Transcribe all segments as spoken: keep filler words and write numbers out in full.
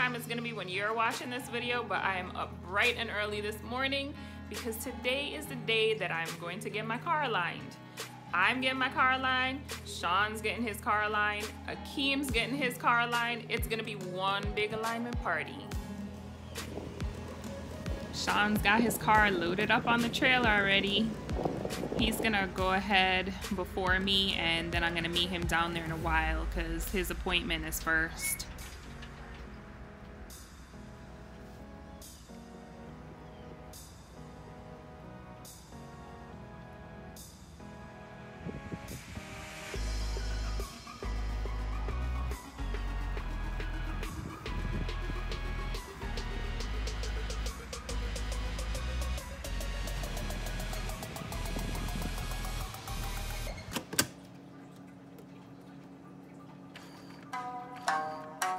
time it's gonna be when you're watching this video, but I am up bright and early this morning because today is the day that I'm going to get my car aligned. I'm getting my car aligned, Sean's getting his car aligned, Akeem's getting his car aligned. It's gonna be one big alignment party. Sean's got his car loaded up on the trailer already. He's gonna go ahead before me, and then I'm gonna meet him down there in a while because his appointment is first. Bye.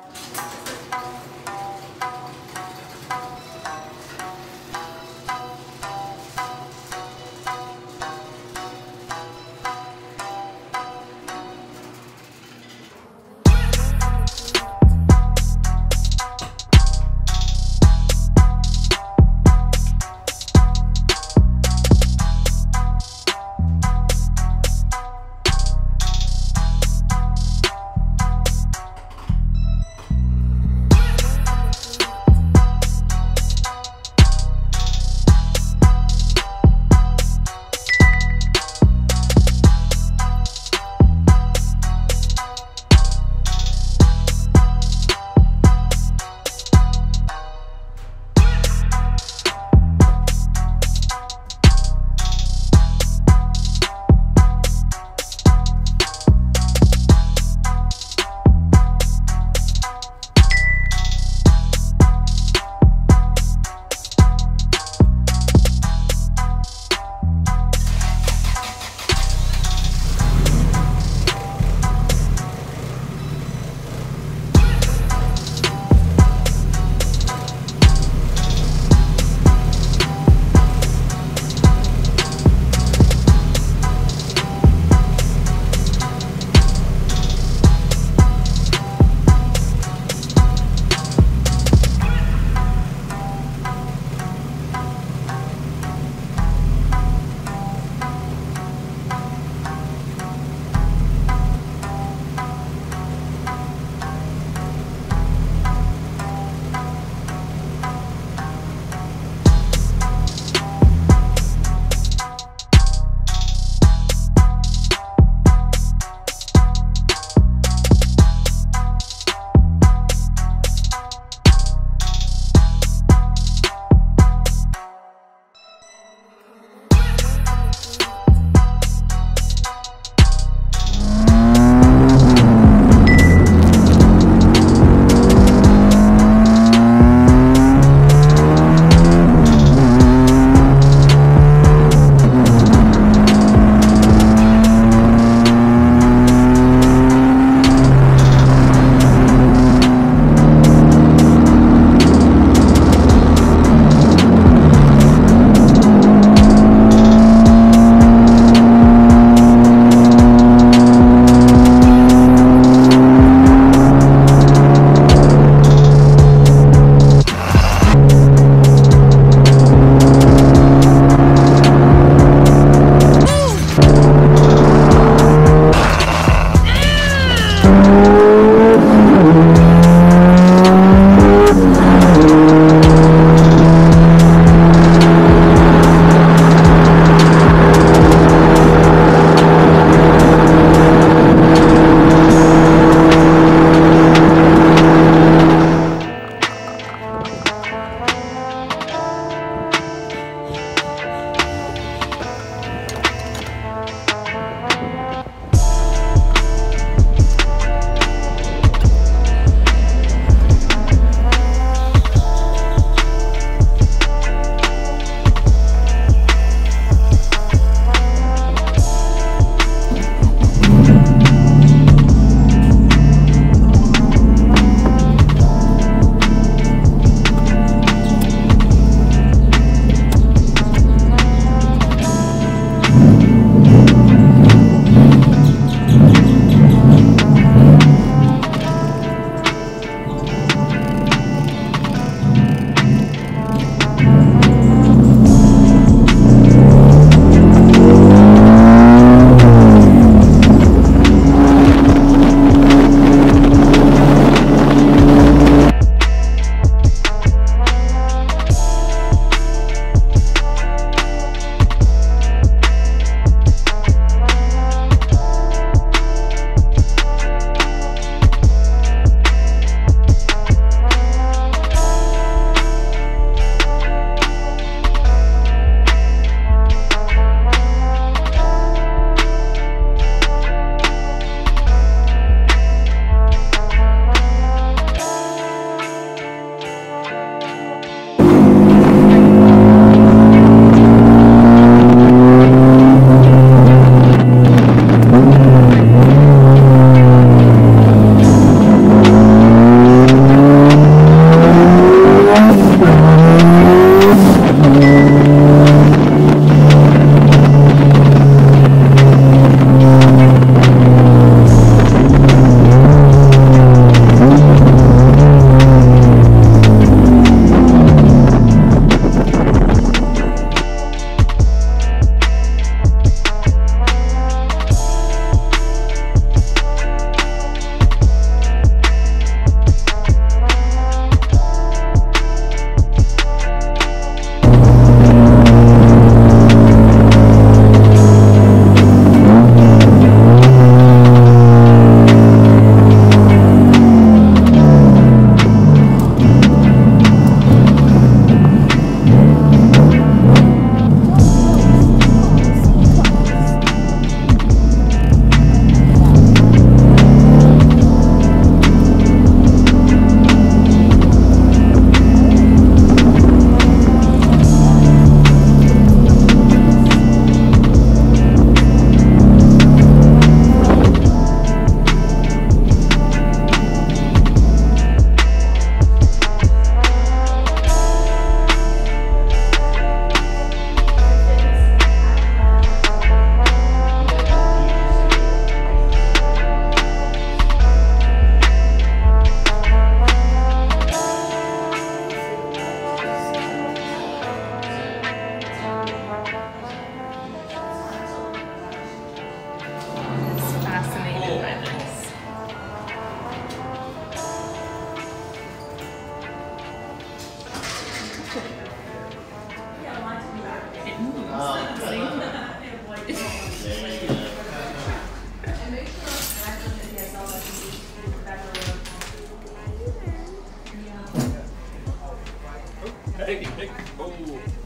Hey, hey. Oh,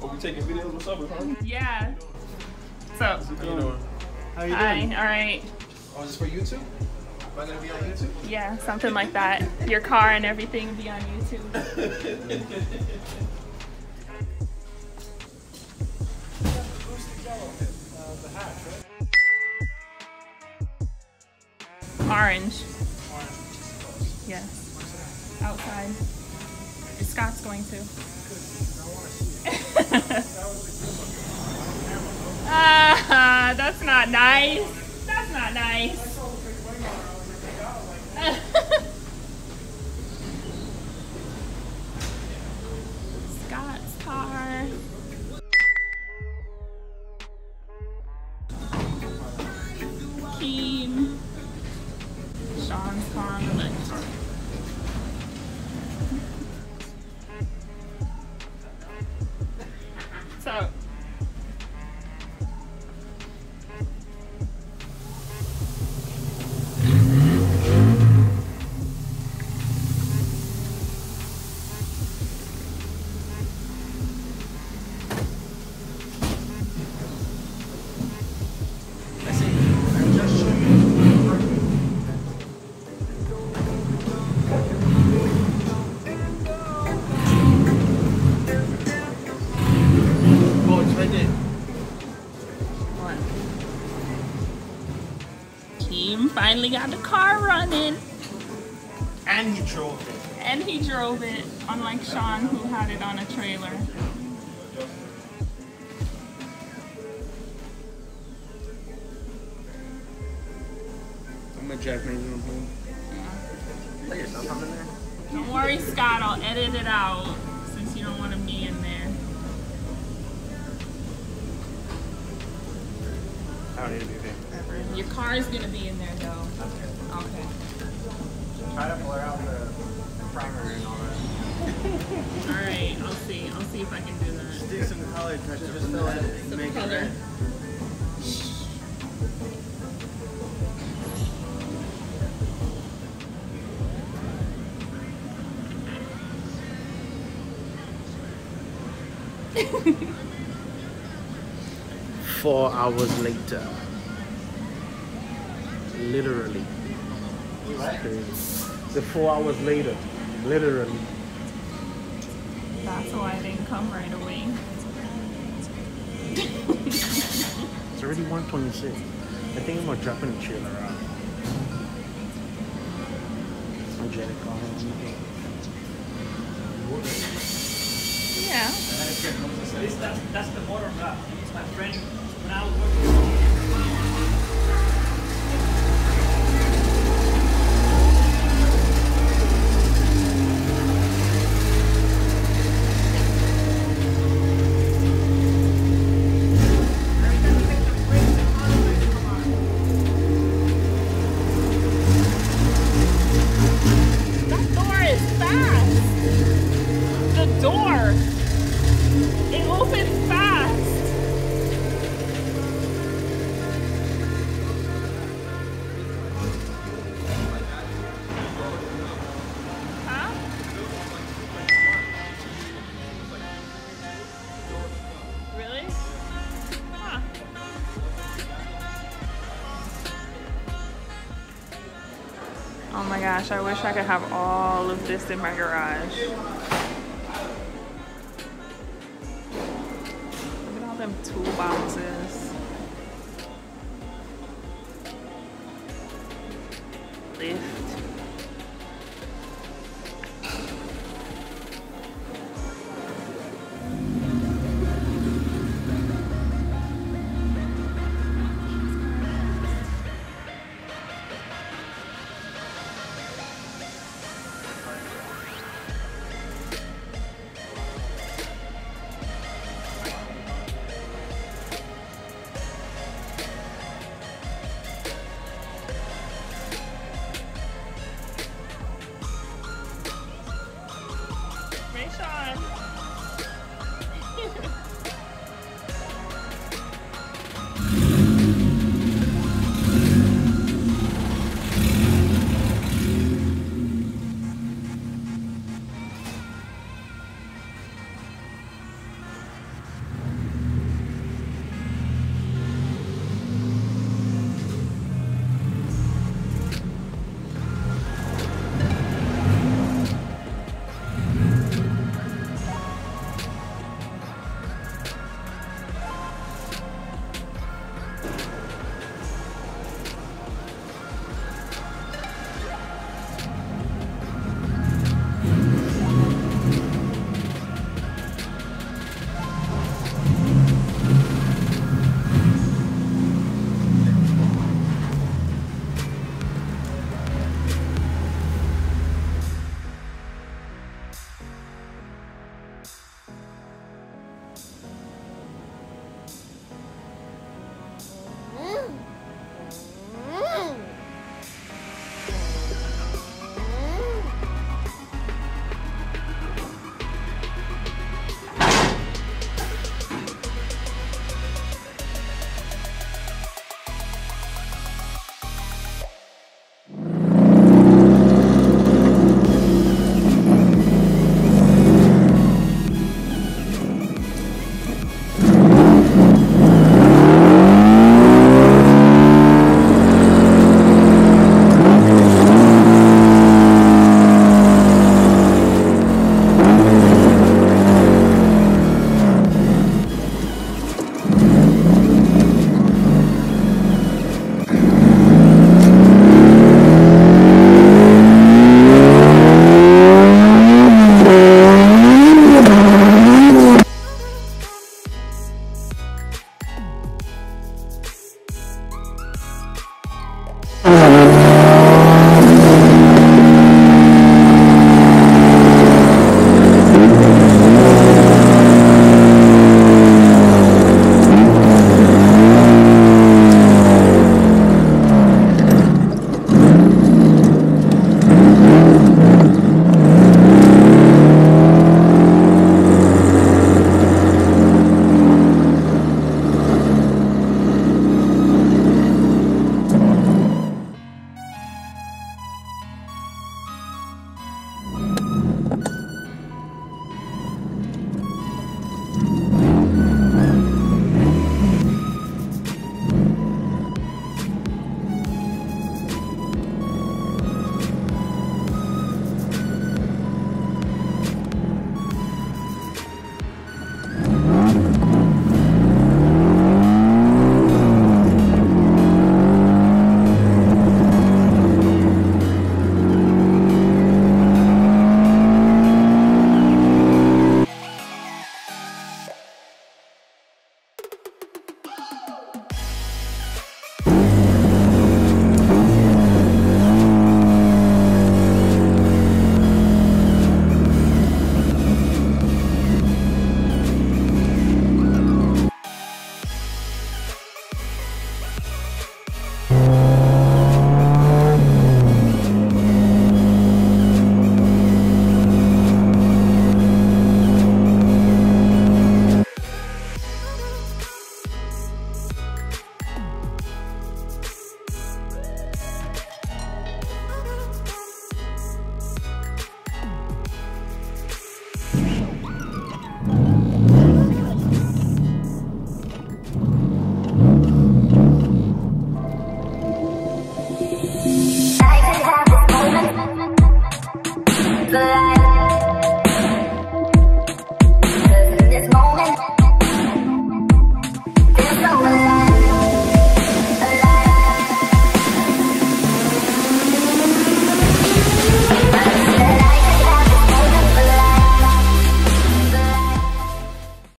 are we taking videos or something, huh? Yeah. What's up? How you doing? How you doing? Hi, all right. Oh, is this for YouTube? Am I going to be on YouTube? Yeah, something like that. Your car and everything be on YouTube. Orange. Orange. Yes. Outside. Scott's going to. Ah, uh, that's not nice. That's not nice. Scott's car. Keen. Sean's car on the left. So, finally got the car running. And he drove it. And he drove it, unlike Sean, who had it on a trailer. I'm a jack major on home. Don't worry, Scott, I'll edit it out since you don't want to be in there. I don't need to be there. Your car is going to be in there, though. Okay. Okay. Try to blur out the primary and all that. All right. I'll see. I'll see if I can do that. Just do some color pressure. Just fill it in to make it better. Four hours later. Literally. What? The four hours later. Literally. That's why I didn't come right away. It's already one twenty-six. I think I'm gonna drop in the trailer out. Yeah. This, that's, that's the motor map. It's my friend. When I was working . Oh my gosh, I wish I could have all of this in my garage. Look at all them toolboxes.